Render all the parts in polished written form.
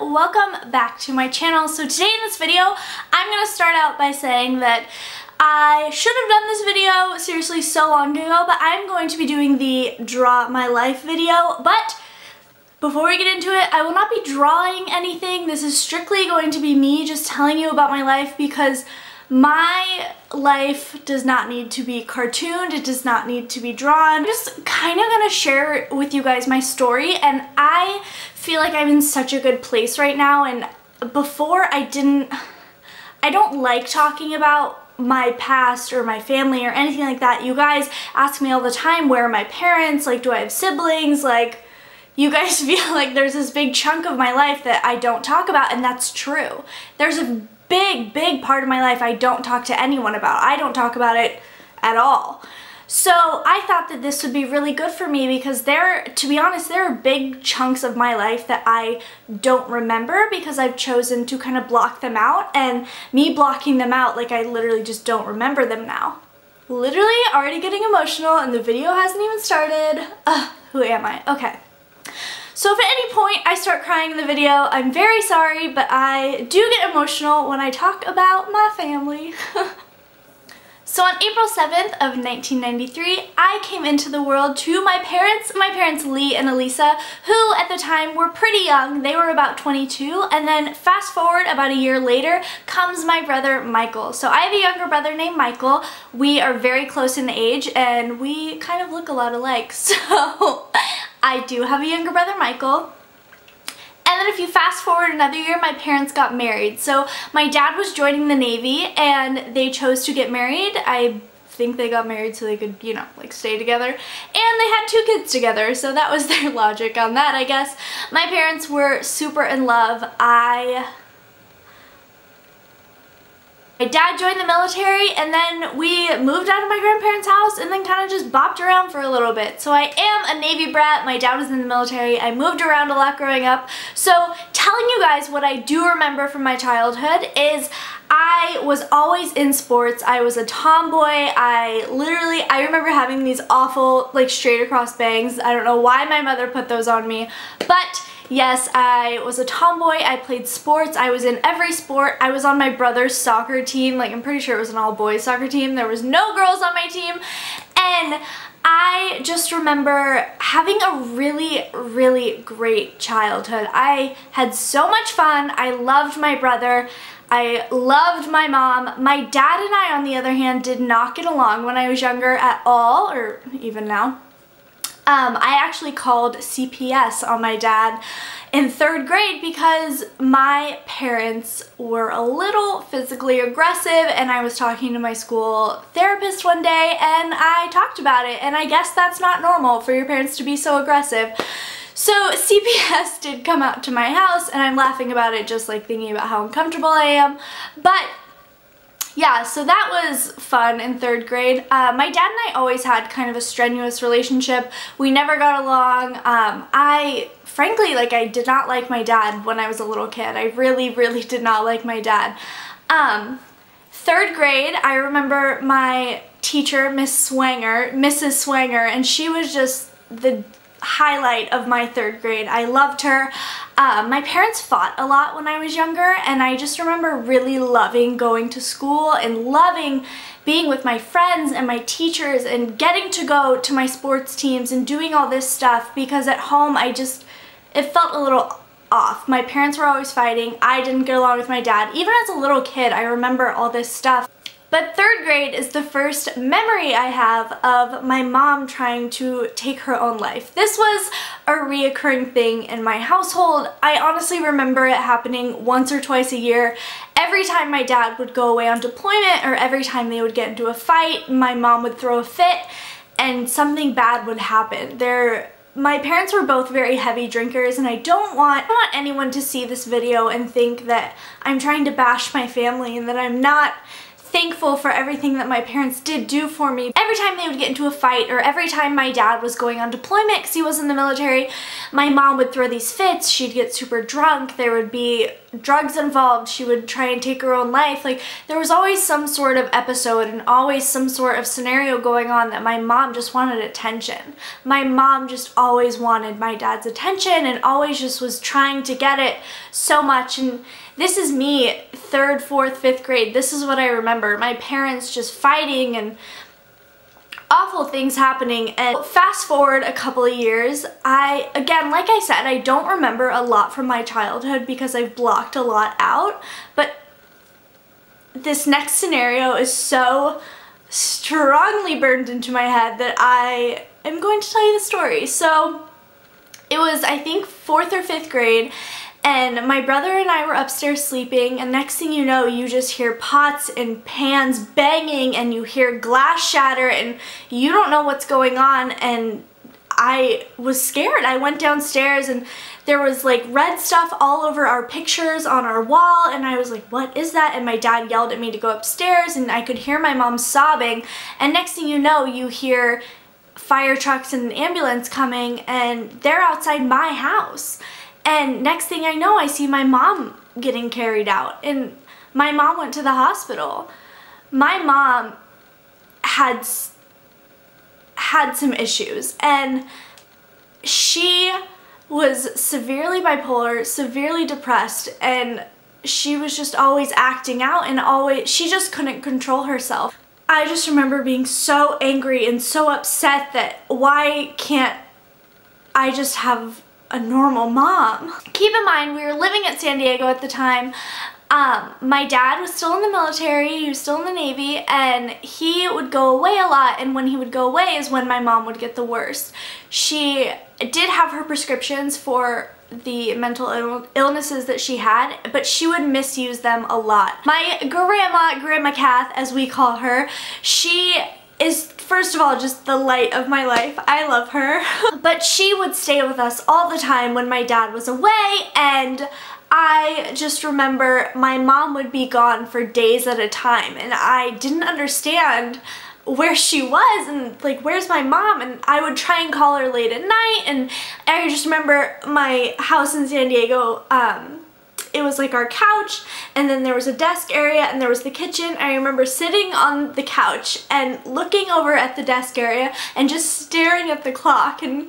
welcome back to my channel. So today in this video, I'm gonna start out by saying that I should have done this video seriously so long ago, but I'm going to be doing the Draw My Life video. But before we get into it, I will not be drawing anything. This is strictly going to be me just telling you about my life, because my life does not need to be cartooned, it does not need to be drawn. I'm just kind of gonna share with you guys my story, and I feel like I'm in such a good place right now. And before, I don't like talking about my past or my family or anything like that. You guys ask me all the time, where are my parents, like, do I have siblings, like, you guys feel like there's this big chunk of my life that I don't talk about, and that's true. There's a big part of my life I don't talk to anyone about. I don't talk about it at all. So I thought that this would be really good for me, because to be honest, there are big chunks of my life that I don't remember, because I've chosen to kind of block them out, and me blocking them out, like, I literally just don't remember them now. Literally already getting emotional, and the video hasn't even started. Ugh, who am I? Okay. So if at any point I start crying in the video, I'm very sorry, but I do get emotional when I talk about my family. So on April 7th of 1993, I came into the world to my parents Lee and Elisa, who at the time were pretty young. They were about 22, and then fast forward about a year later comes my brother Michael. So I have a younger brother named Michael. We are very close in age, and we kind of look a lot alike, so I do have a younger brother, Michael. And then if you fast forward another year, my parents got married. So my dad was joining the Navy, and they chose to get married. I think they got married so they could, you know, like, stay together. And they had two kids together, so that was their logic on that, I guess. My parents were super in love. My dad joined the military, and then we moved out of my grandparents' house, and then kind of just bopped around for a little bit. So I am a Navy brat. My dad was in the military. I moved around a lot growing up. So telling you guys what I do remember from my childhood is I was always in sports. I was a tomboy. I remember having these awful, like, straight across bangs. I don't know why my mother put those on me, but yes, I was a tomboy. I played sports. I was in every sport. I was on my brother's soccer team. Like, I'm pretty sure it was an all-boys soccer team. There was no girls on my team. And I just remember having a really, really great childhood. I had so much fun. I loved my brother. I loved my mom. My dad and I, on the other hand, did not get along when I was younger at all, or even now. I actually called CPS on my dad in third grade because my parents were a little physically aggressive, and I was talking to my school therapist one day, and I talked about it, and I guess that's not normal for your parents to be so aggressive. So CPS did come out to my house, and I'm laughing about it, just like thinking about how uncomfortable I am. But yeah, so that was fun in third grade. My dad and I always had kind of a strenuous relationship. We never got along. I did not like my dad when I was a little kid. I really, really did not like my dad. Third grade, I remember my teacher, Mrs. Swanger, and she was just the highlight of my third grade. I loved her. My parents fought a lot when I was younger, and I just remember really loving going to school and loving being with my friends and my teachers and getting to go to my sports teams and doing all this stuff, because at home it felt a little off. My parents were always fighting. I didn't get along with my dad. Even as a little kid, I remember all this stuff. But third grade is the first memory I have of my mom trying to take her own life. This was a reoccurring thing in my household. I honestly remember it happening once or twice a year. Every time my dad would go away on deployment, or every time they would get into a fight, my mom would throw a fit and something bad would happen. My parents were both very heavy drinkers, and I don't want anyone to see this video and think that I'm trying to bash my family and that I'm not thankful for everything that my parents did do for me. Every time they would get into a fight, or every time my dad was going on deployment because he was in the military, my mom would throw these fits. She'd get super drunk. There would be drugs involved, she would try and take her own life. Like, there was always some sort of episode and always some sort of scenario going on that my mom just wanted attention. My mom just always wanted my dad's attention and always just was trying to get it so much. And this is me, third, fourth, fifth grade. This is what I remember. My parents just fighting and awful things happening. And fast forward a couple of years, I, again, like I said, I don't remember a lot from my childhood because I've blocked a lot out, but this next scenario is so strongly burned into my head that I am going to tell you the story. So it was, I think, fourth or fifth grade, and my brother and I were upstairs sleeping, and next thing you know, you just hear pots and pans banging and you hear glass shatter and you don't know what's going on. And I was scared. I went downstairs and there was like red stuff all over our pictures on our wall, and I was like, what is that? And my dad yelled at me to go upstairs, and I could hear my mom sobbing, and next thing you know, you hear fire trucks and an ambulance coming, and they're outside my house. And next thing I know, I see my mom getting carried out, and my mom went to the hospital. My mom had some issues, and she was severely bipolar, severely depressed, and she was just always acting out and always, she just couldn't control herself. I just remember being so angry and so upset that why can't I just have a normal mom. Keep in mind, we were living at San Diego at the time. My dad was still in the military, he was still in the Navy, and he would go away a lot, and when he would go away is when my mom would get the worst. She did have her prescriptions for the mental illnesses that she had, but she would misuse them a lot. My grandma, Grandma Kath, as we call her, she is, first of all, just the light of my life. I love her. But she would stay with us all the time when my dad was away, and I just remember my mom would be gone for days at a time, and I didn't understand where she was and like, where's my mom? And I would try and call her late at night, and I just remember my house in San Diego, it was like our couch, and then there was a desk area, and there was the kitchen. I remember sitting on the couch and looking over at the desk area and just staring at the clock and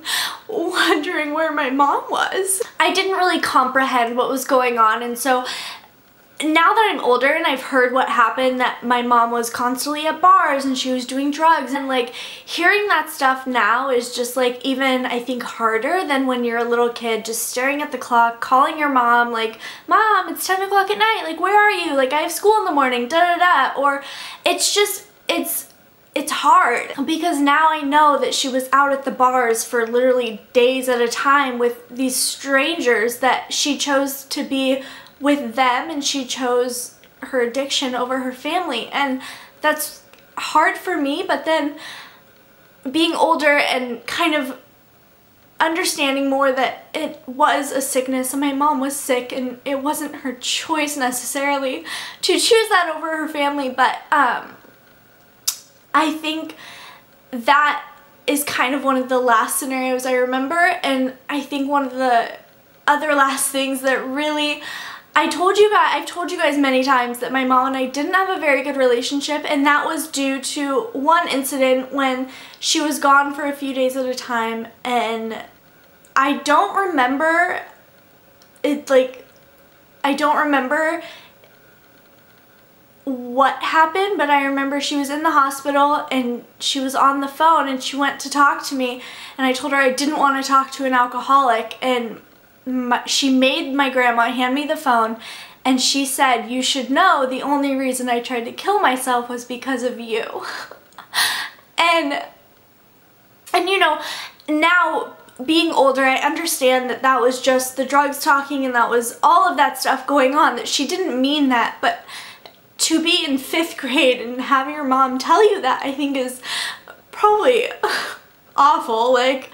wondering where my mom was. I didn't really comprehend what was going on, and so now that I'm older and I've heard what happened, that my mom was constantly at bars and she was doing drugs, and like, hearing that stuff now is just like even, I think, harder than when you're a little kid, just staring at the clock, calling your mom like, Mom, it's 10 o'clock at night, like, where are you? Like, I have school in the morning, da da da. Or it's just, it's hard because now I know that she was out at the bars for literally days at a time with these strangers, that she chose to be with them, and she chose her addiction over her family, and that's hard for me. But then being older and kind of understanding more that it was a sickness and my mom was sick and it wasn't her choice necessarily to choose that over her family, but I think that is kind of one of the last scenarios I remember, and I think one of the other last things that really, I've told you guys many times that my mom and I didn't have a very good relationship, and that was due to one incident when she was gone for a few days at a time, and I don't remember it, like, I don't remember what happened, but I remember she was in the hospital and she was on the phone and she went to talk to me, and I told her I didn't want to talk to an alcoholic, and she made my grandma hand me the phone, and she said, you should know the only reason I tried to kill myself was because of you. and you know, now being older, I understand that that was just the drugs talking and that was all of that stuff going on, that she didn't mean that, but to be in fifth grade and have your mom tell you that, I think is probably awful. Like,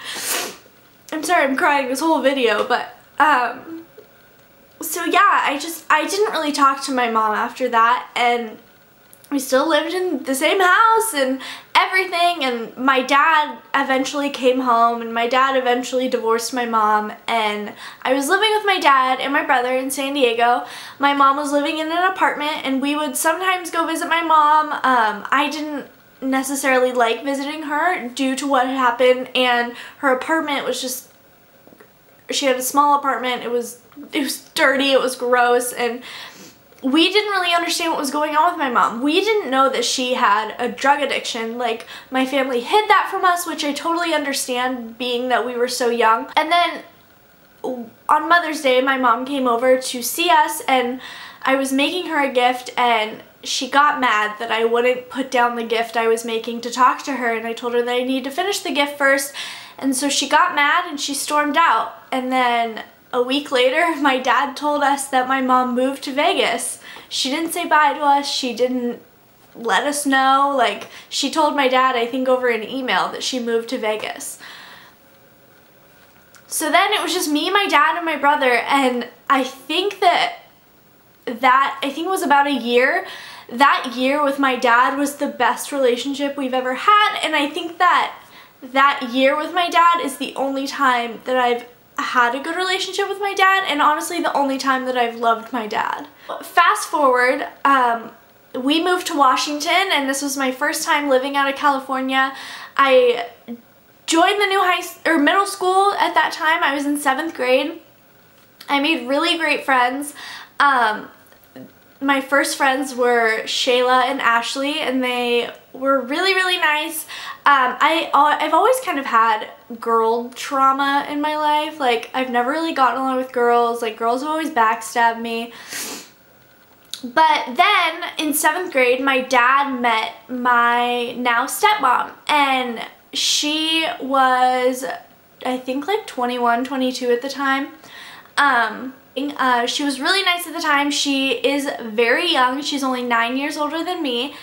I'm sorry I'm crying this whole video, but so yeah, I didn't really talk to my mom after that, and we still lived in the same house and everything, and my dad eventually came home and my dad eventually divorced my mom, and I was living with my dad and my brother in San Diego. My mom was living in an apartment and we would sometimes go visit my mom. I didn't necessarily like visiting her due to what had happened, and her apartment was just, she had a small apartment, it was dirty, it was gross, and we didn't really understand what was going on with my mom. We didn't know that she had a drug addiction. Like, my family hid that from us, which I totally understand being that we were so young. And then on Mother's Day, my mom came over to see us and I was making her a gift, and she got mad that I wouldn't put down the gift I was making to talk to her, and I told her that I need to finish the gift first. And so she got mad and she stormed out. And then a week later, my dad told us that my mom moved to Vegas. She didn't say bye to us, she didn't let us know. Like, she told my dad, I think over an email, that she moved to Vegas. So then it was just me, my dad, and my brother, and I think that was about a year. That year with my dad was the best relationship we've ever had, and I think that year with my dad is the only time that I've had a good relationship with my dad, and honestly the only time that I've loved my dad. Fast forward, we moved to Washington, and this was my first time living out of California. I joined the new middle school at that time. I was in 7th grade. I made really great friends. My first friends were Shayla and Ashley, and they were really, really nice. I've always kind of had girl trauma in my life. Like, I've never really gotten along with girls. Like, girls have always backstabbed me. But then in 7th grade, my dad met my now stepmom, and she was, I think, like 21, 22 at the time. She was really nice at the time. She is very young. She's only 9 years older than me.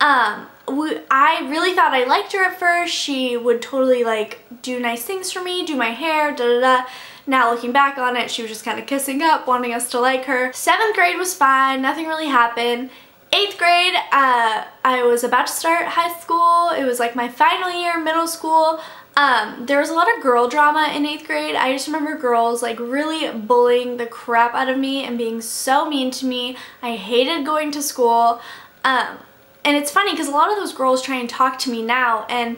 I really thought I liked her at first. She would totally, like, do nice things for me, do my hair, da da da. Now looking back on it, she was just kind of kissing up, wanting us to like her. 7th grade was fine. Nothing really happened. 8th grade, I was about to start high school. It was like my final year of middle school. There was a lot of girl drama in 8th grade. I just remember girls, like, really bullying the crap out of me and being so mean to me. I hated going to school. And it's funny because a lot of those girls try and talk to me now, and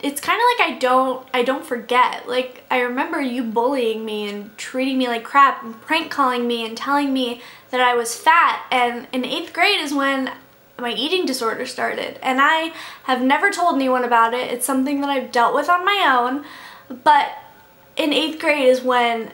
it's kind of like I don't forget. Like, I remember you bullying me and treating me like crap and prank calling me and telling me that I was fat. And in 8th grade is when my eating disorder started, and I have never told anyone about it. It's something that I've dealt with on my own, but in 8th grade is when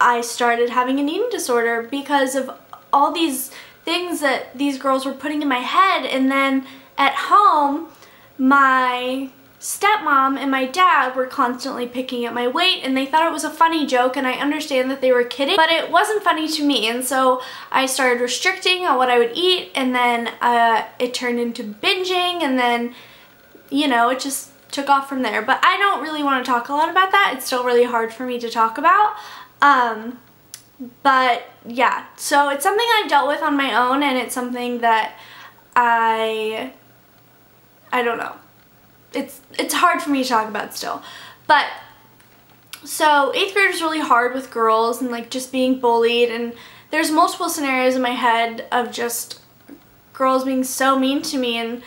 I started having an eating disorder because of all these things that these girls were putting in my head. And then at home, my stepmom and my dad were constantly picking at my weight, and they thought it was a funny joke, and I understand that they were kidding, but it wasn't funny to me. And so I started restricting on what I would eat, and then it turned into binging, and then, you know, it just took off from there. But I don't really want to talk a lot about that. It's still really hard for me to talk about. But yeah, so it's something I've dealt with on my own, and it's something that I don't know. It's hard for me to talk about still. But so 8th grade was really hard with girls and, like, just being bullied, and there's multiple scenarios in my head of just girls being so mean to me, and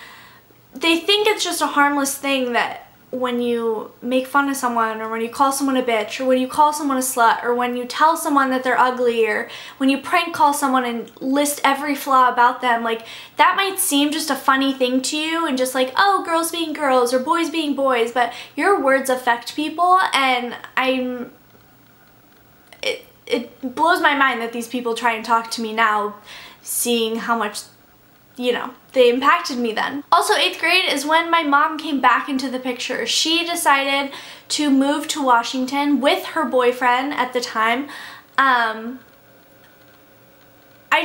they think it's just a harmless thing that when you make fun of someone, or when you call someone a bitch, or when you call someone a slut, or when you tell someone that they're ugly, or when you prank call someone and list every flaw about them, like, that might seem just a funny thing to you and just like, oh, girls being girls or boys being boys, but your words affect people, and it blows my mind that these people try and talk to me now, seeing how much, you know, they impacted me then. Also, 8th grade is when my mom came back into the picture. She decided to move to Washington with her boyfriend at the time. I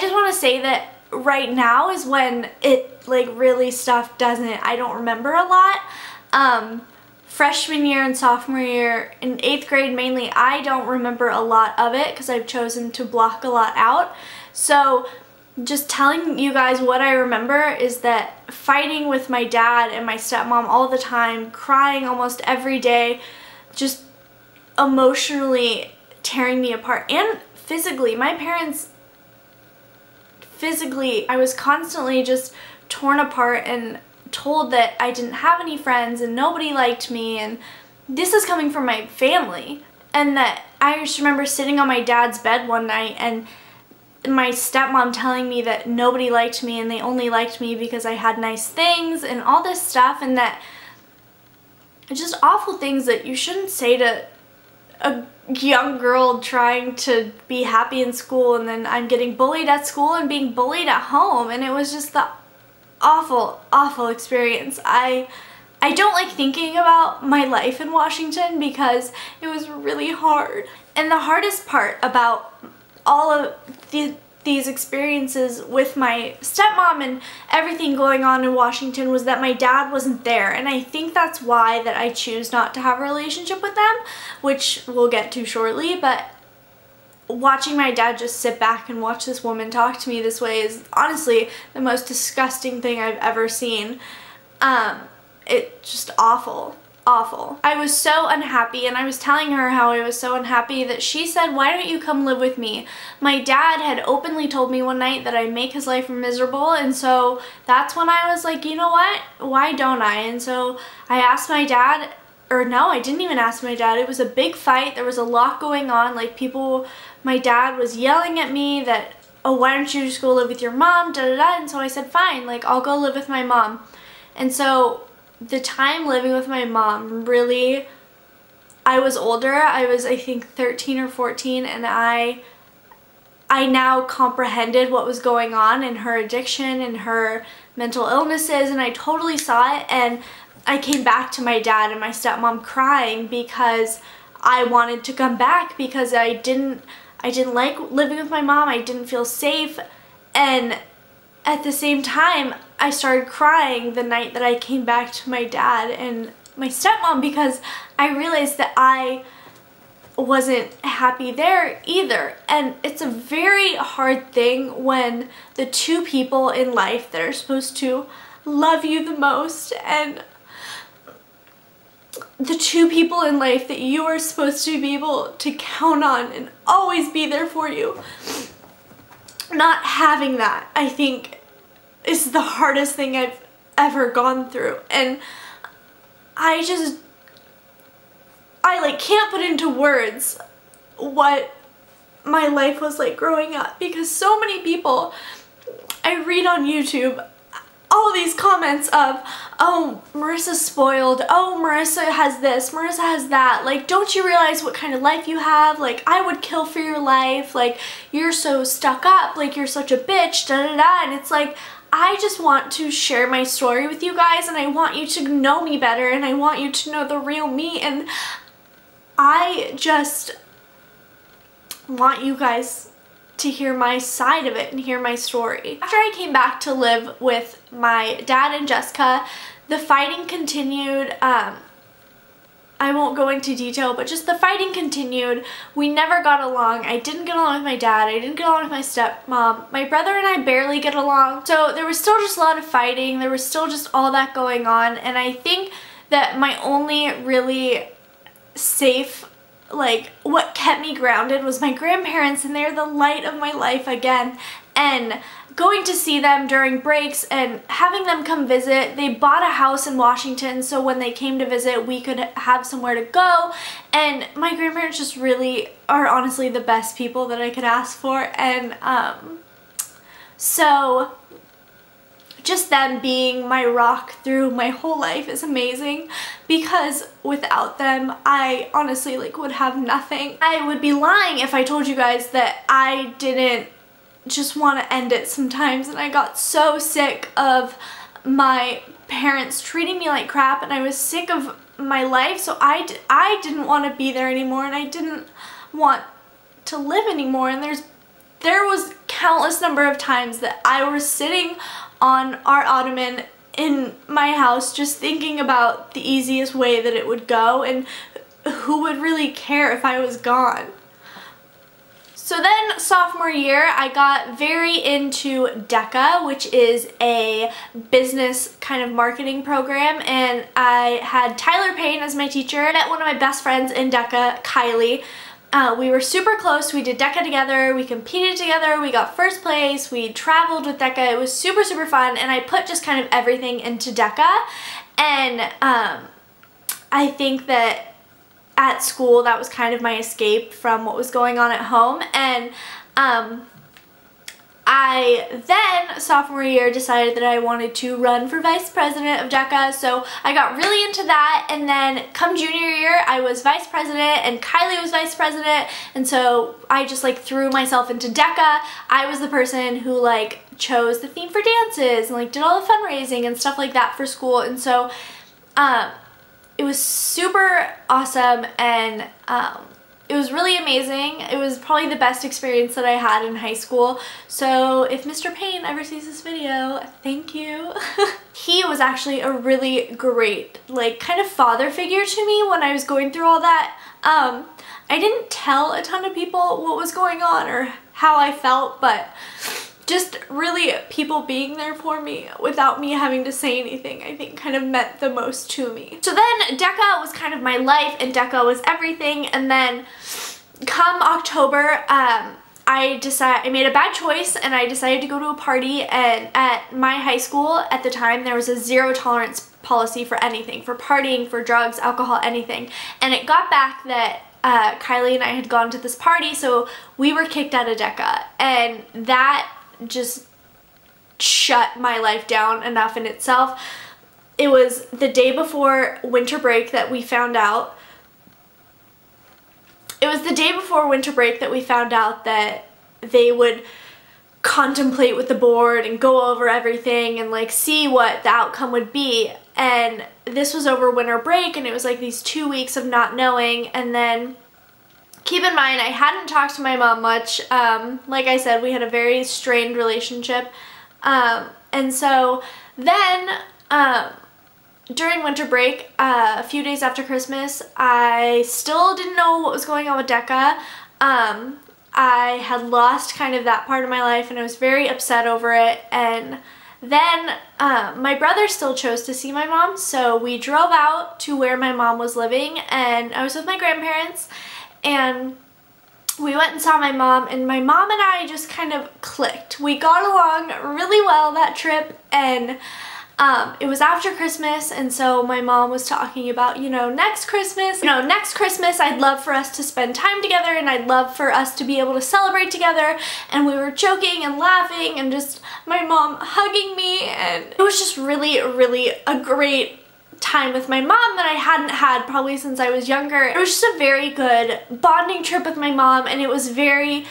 just want to say that right now is when it, like, really stuff doesn't, I don't remember a lot. Freshman year and sophomore year in 8th grade mainly, I don't remember a lot of it because I've chosen to block a lot out. So just telling you guys what I remember is that fighting with my dad and my stepmom all the time, crying almost every day, just emotionally tearing me apart, and physically. My parents, physically, I was constantly just torn apart and told that I didn't have any friends and nobody liked me, and this is coming from my family. And that I just remember sitting on my dad's bed one night and my stepmom telling me that nobody liked me and they only liked me because I had nice things and all this stuff, and that just awful things that you shouldn't say to a young girl trying to be happy in school. And then I'm getting bullied at school and being bullied at home, and it was just the awful, awful experience. I don't like thinking about my life in Washington because it was really hard. And the hardest part about all of these experiences with my stepmom and everything going on in Washington was that my dad wasn't there, and I think that's why that I choose not to have a relationship with them, which we'll get to shortly. But watching my dad just sit back and watch this woman talk to me this way is honestly the most disgusting thing I've ever seen. It's just awful. Awful. I was so unhappy, and I was telling her how I was so unhappy that she said, "Why don't you come live with me?" My dad had openly told me one night that I make his life miserable, and so that's when I was like, you know what, why don't I? And so I asked my dad, or no, I didn't even ask my dad. It was a big fight. There was a lot going on. Like, people, my dad was yelling at me that, "Oh, why don't you just go live with your mom, da da da." And so I said, fine, like, I'll go live with my mom. And so the time living with my mom, really, I was older. I was, I think, 13 or 14, and I now comprehended what was going on in her addiction and her mental illnesses, and I totally saw it. And I came back to my dad and my stepmom crying because I wanted to come back, because I didn't like living with my mom. I didn't feel safe. And at the same time, I started crying the night that I came back to my dad and my stepmom, because I realized that I wasn't happy there either. And it's a very hard thing when the two people in life that are supposed to love you the most, and the two people in life that you are supposed to be able to count on and always be there for you, not having that, I think, is the hardest thing I've ever gone through. And I like can't put into words what my life was like growing up, because so many people, I read on YouTube all these comments of, "Oh, Marissa's spoiled. Oh, Marissa has this, Marissa has that. Like, don't you realize what kind of life you have? Like, I would kill for your life. Like, you're so stuck up. Like, you're such a bitch, da da da." And it's like, I just want to share my story with you guys, and I want you to know me better, and I want you to know the real me, and I just want you guys to hear my side of it and hear my story. After I came back to live with my dad and Jessica, the fighting continued. I won't go into detail, but just the fighting continued. We never got along. I didn't get along with my dad. I didn't get along with my stepmom. My brother and I barely get along. So there was still just a lot of fighting. There was still just all that going on. And I think that my only really safe, like, what kept me grounded was my grandparents, and they're the light of my life again. And going to see them during breaks and having them come visit. They bought a house in Washington, so when they came to visit, we could have somewhere to go. And my grandparents just really are honestly the best people that I could ask for. And so just them being my rock through my whole life is amazing, because without them, I honestly, like, would have nothing. I would be lying if I told you guys that I didn't just want to end it sometimes, and I got so sick of my parents treating me like crap, and I was sick of my life, so I didn't want to be there anymore, and I didn't want to live anymore. And there was countless number of times that I was sitting on our ottoman in my house just thinking about the easiest way that it would go and who would really care if I was gone. So then sophomore year, I got very into DECA, which is a business kind of marketing program, and I had Tyler Payne as my teacher. I met one of my best friends in DECA, Kylie. We were super close. We did DECA together, we competed together, we got first place, we traveled with DECA. It was super, super fun, and I put just kind of everything into DECA, and I think that at school that was kind of my escape from what was going on at home. And I then, sophomore year, decided that I wanted to run for vice president of DECA, so I got really into that, and then come junior year I was vice president and Kylie was vice president, and so I just like threw myself into DECA. I was the person who like chose the theme for dances and like did all the fundraising and stuff like that for school, and so it was super awesome, and it was really amazing. It was probably the best experience that I had in high school. So if Mr. Payne ever sees this video, thank you. He was actually a really great, like, kind of father figure to me when I was going through all that. I didn't tell a ton of people what was going on or how I felt, but just really people being there for me without me having to say anything, I think kind of meant the most to me. So then DECA was kind of my life and DECA was everything, and then come October, I made a bad choice and I decided to go to a party, and at my high school at the time there was a zero tolerance policy for anything, for partying, for drugs, alcohol, anything, and it got back that Kylie and I had gone to this party, so we were kicked out of DECA, and that just shut my life down enough in itself. It was the day before winter break that we found out. It was the day before winter break that we found out that they would contemplate with the board and go over everything and like see what the outcome would be. And this was over winter break, and it was like these 2 weeks of not knowing. And then keep in mind, I hadn't talked to my mom much. Like I said, we had a very strained relationship. And so then during winter break, a few days after Christmas, I still didn't know what was going on with DECA. I had lost kind of that part of my life, and I was very upset over it. And then my brother still chose to see my mom, so we drove out to where my mom was living, and I was with my grandparents. And we went and saw my mom, and my mom and I just kind of clicked. We got along really well that trip, and it was after Christmas, and so my mom was talking about, you know, next Christmas I'd love for us to spend time together, and I'd love for us to be able to celebrate together, and we were joking and laughing and just my mom hugging me, and it was just really, really a great time with my mom that I hadn't had probably since I was younger. It was just a very good bonding trip with my mom, and it was very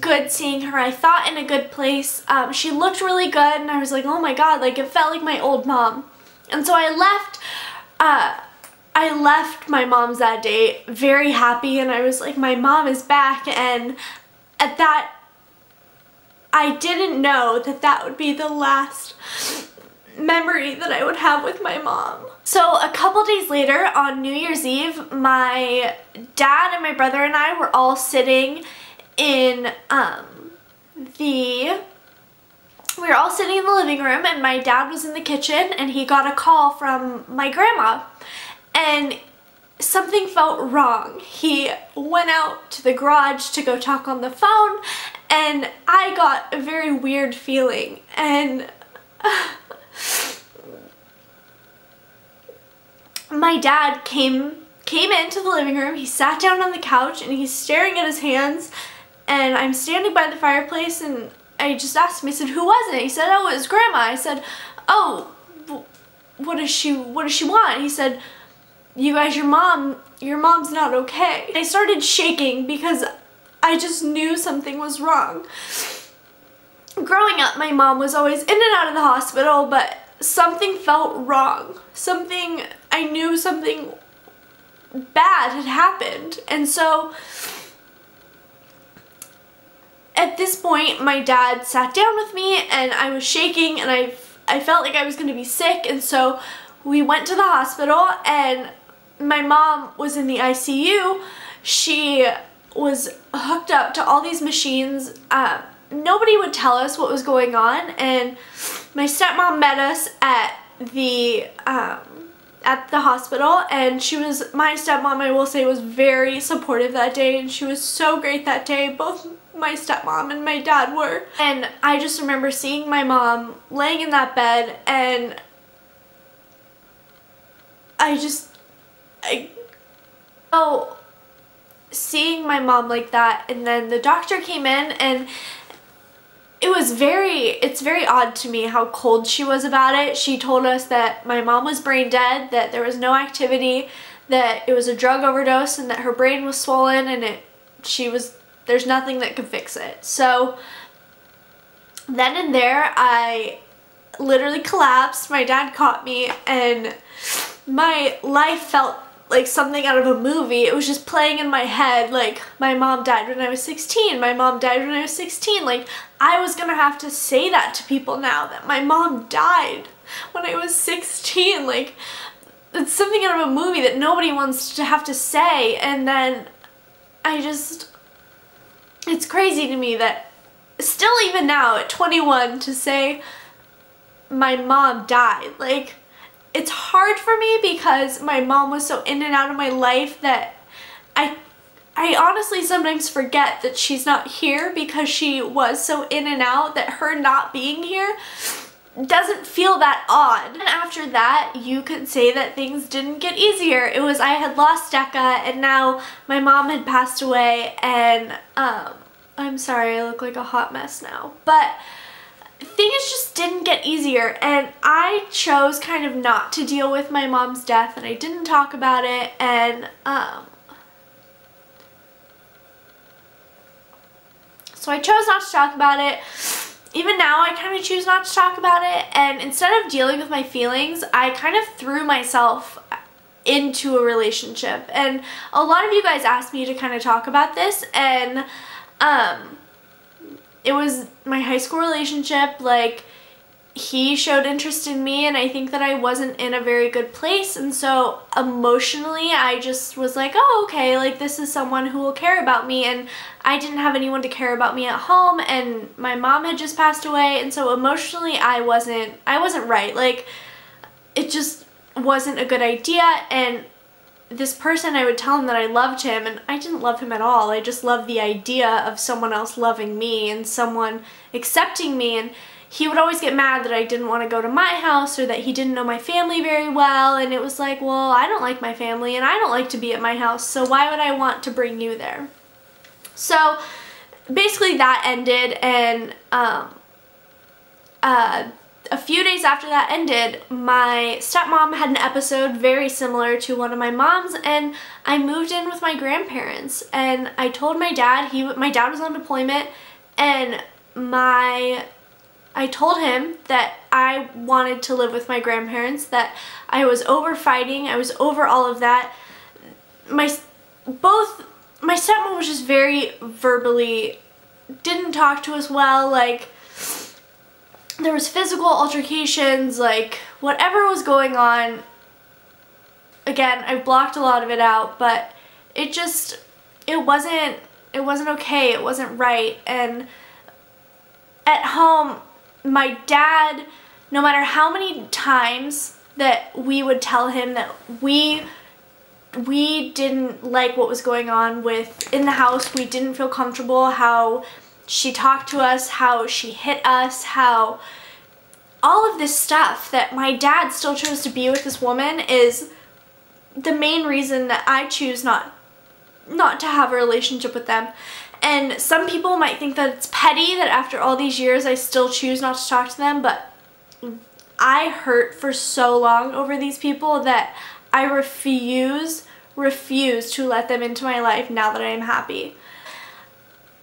good seeing her, I thought, in a good place. She looked really good, and I was like, oh my god, like it felt like my old mom. And so I left my mom's that day very happy, and I was like, my mom is back. And at that, I didn't know that that would be the last memory that I would have with my mom. So a couple days later on New Year's Eve, my dad and my brother and I were all sitting in the living room, and my dad was in the kitchen, and he got a call from my grandma, and something felt wrong. He went out to the garage to go talk on the phone, and I got a very weird feeling, and my dad came into the living room. He sat down on the couch, and he's staring at his hands, and I'm standing by the fireplace, and I just asked him, I said, who was it? He said, oh, it was Grandma. I said, oh, what does she want? He said, you guys, your mom's not okay. I started shaking because I just knew something was wrong. Growing up, my mom was always in and out of the hospital, but something felt wrong. I knew something bad had happened. And so at this point, my dad sat down with me, and I was shaking, and I felt like I was going to be sick. And so we went to the hospital, and my mom was in the ICU. She was hooked up to all these machines. Nobody would tell us what was going on, and my stepmom met us at the hospital, and she was, my stepmom, I will say, was very supportive that day, and she was so great that day. Both my stepmom and my dad were. And I just remember seeing my mom laying in that bed, and I seeing my mom like that, and then the doctor came in, and it was very odd to me how cold she was about it. She told us that my mom was brain dead, that there was no activity, that it was a drug overdose, and that her brain was swollen, and there's nothing that could fix it. So then and there, I literally collapsed. My dad caught me, and my life felt like something out of a movie. It was just playing in my head, like, my mom died when I was 16, my mom died when I was 16. Like, I was gonna have to say that to people now, that my mom died when I was 16. Like, it's something out of a movie that nobody wants to have to say. And then it's crazy to me that still, even now at 21, to say my mom died, like, it's hard for me because my mom was so in and out of my life that I honestly sometimes forget that she's not here, because she was so in and out that her not being here doesn't feel that odd. And after that, you could say that things didn't get easier. It was, I had lost DECA, and now my mom had passed away, and I'm sorry, I look like a hot mess now, but things just didn't get easier, and I chose kind of not to deal with my mom's death, and I didn't talk about it, and so I chose not to talk about it. Even now, I kind of choose not to talk about it, and instead of dealing with my feelings, I kind of threw myself into a relationship. And a lot of you guys asked me to kind of talk about this, and it was my high school relationship. Like, he showed interest in me, and I think that I wasn't in a very good place, and so emotionally I just was like, oh, okay, like, this is someone who will care about me, and I didn't have anyone to care about me at home, and my mom had just passed away, and so emotionally I wasn't right. Like, it just wasn't a good idea. And this person, I would tell him that I loved him, and I didn't love him at all. I just loved the idea of someone else loving me and someone accepting me, and he would always get mad that I didn't want to go to my house, or that he didn't know my family very well. And it was like, well, I don't like my family, and I don't like to be at my house, so why would I want to bring you there? So basically that ended, and a few days after that ended, my stepmom had an episode very similar to one of my mom's, and I moved in with my grandparents, and I told my dad, my dad was on deployment, and I told him that I wanted to live with my grandparents, that I was over fighting, I was over all of that. My stepmom was just very verbally, didn't talk to us well, like, there was physical altercations, like, whatever was going on. Again, I blocked a lot of it out, but it wasn't okay, it wasn't right. And at home, my dad, no matter how many times that we would tell him that we didn't like what was going on in the house, we didn't feel comfortable, how she talked to us, how she hit us, how all of this stuff, that my dad still chose to be with this woman, is the main reason that I choose not to have a relationship with them. And some people might think that it's petty that after all these years I still choose not to talk to them, but I hurt for so long over these people that I refuse to let them into my life now that I am happy.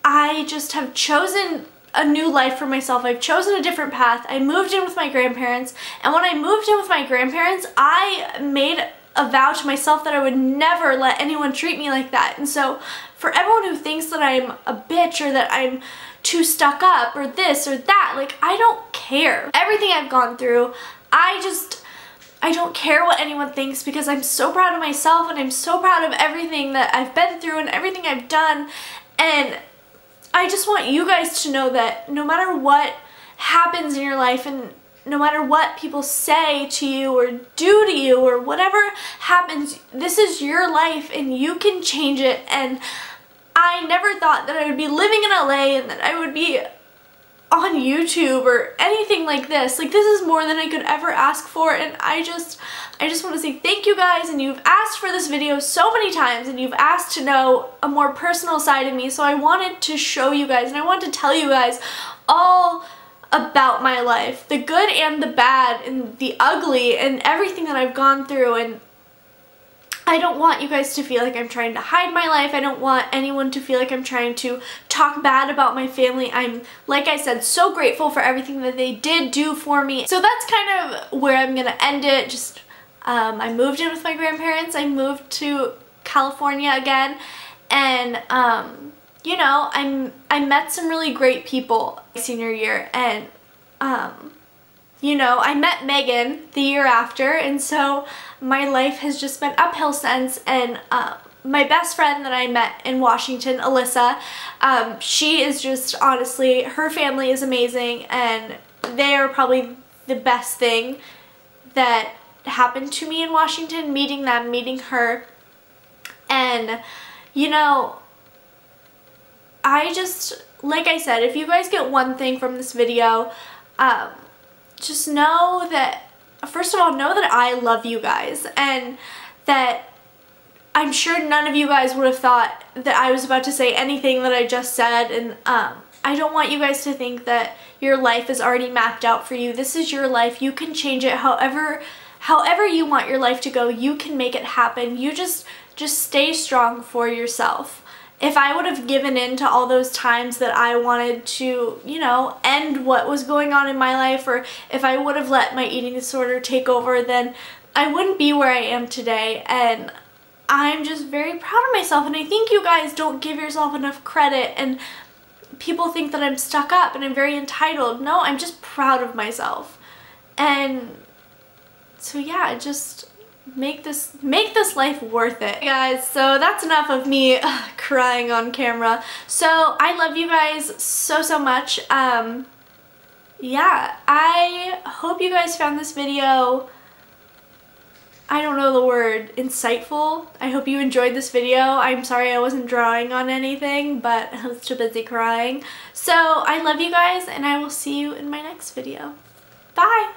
I just have chosen a new life for myself. I've chosen a different path. I moved in with my grandparents, and when I moved in with my grandparents, I made a vow to myself that I would never let anyone treat me like that. And so for everyone who thinks that I'm a bitch, or that I'm too stuck up, or this or that, like, I don't care. Everything I've gone through, I don't care what anyone thinks because I'm so proud of myself and I'm so proud of everything that I've been through and everything I've done. And I just want you guys to know that no matter what happens in your life and no matter what people say to you or do to you or whatever happens, this is your life and you can change it. And I never thought that I would be living in LA and that I would be on YouTube or anything like this. Like, this is more than I could ever ask for, and I just want to say thank you guys. And you've asked for this video so many times, and you've asked to know a more personal side of me, so I wanted to show you guys and I wanted to tell you guys all about my life, the good and the bad and the ugly and everything that I've gone through. And I don't want you guys to feel like I'm trying to hide my life. I don't want anyone to feel like I'm trying to talk bad about my family. I'm, like I said, so grateful for everything that they did do for me. So that's kind of where I'm gonna end it. Just, I moved in with my grandparents. I moved to California again, and you know, I met some really great people my senior year, and you know, I met Megan the year after, and so my life has just been uphill since. And my best friend that I met in Washington, Alyssa, she is just, honestly, her family is amazing, and they are probably the best thing that happened to me in Washington, meeting them, meeting her. And, you know, I just, like I said, if you guys get one thing from this video, just know that, first of all, know that I love you guys, and that I'm sure none of you guys would have thought that I was about to say anything that I just said. And I don't want you guys to think that your life is already mapped out for you. This is your life. You can change it however you want your life to go. You can make it happen. You just stay strong for yourself. If I would have given in to all those times that I wanted to, you know, end what was going on in my life, or if I would have let my eating disorder take over, then I wouldn't be where I am today. And I'm just very proud of myself, and I think you guys don't give yourself enough credit, and people think that I'm stuck up and I'm very entitled. No, I'm just proud of myself. And so yeah, just make this life worth it, guys. So that's enough of me crying on camera. So I love you guys so much. Yeah, I hope you guys found this video, I don't know the word, insightful. I hope you enjoyed this video. I'm sorry I wasn't drawing on anything, but I was too busy crying. So I love you guys, and I will see you in my next video. Bye.